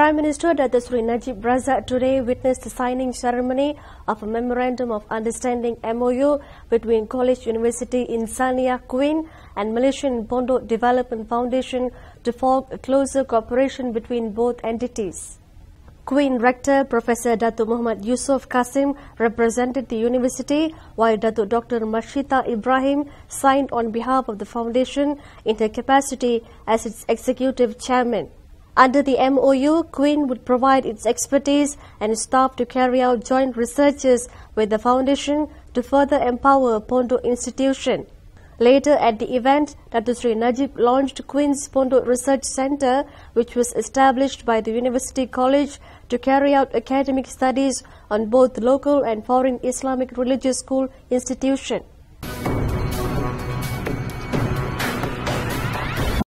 Prime Minister Datuk Seri Najib Razak today witnessed the signing ceremony of a Memorandum of Understanding MOU between Kolej Universiti Insaniah KUIN and Malaysian Pondok Development Foundation to form a closer cooperation between both entities. KUIN Rector Professor Datuk Mohd Yusof Kasim represented the university, while Datuk Doctor Mashitah Ibrahim signed on behalf of the foundation in her capacity as its executive chairman. Under the MOU, KUIN would provide its expertise and staff to carry out joint researches with the foundation to further empower Pondok institution. Later at the event, Datuk Seri Najib launched KUIN's Pondok Research Centre, which was established by the University College to carry out academic studies on both local and foreign Islamic religious school institution.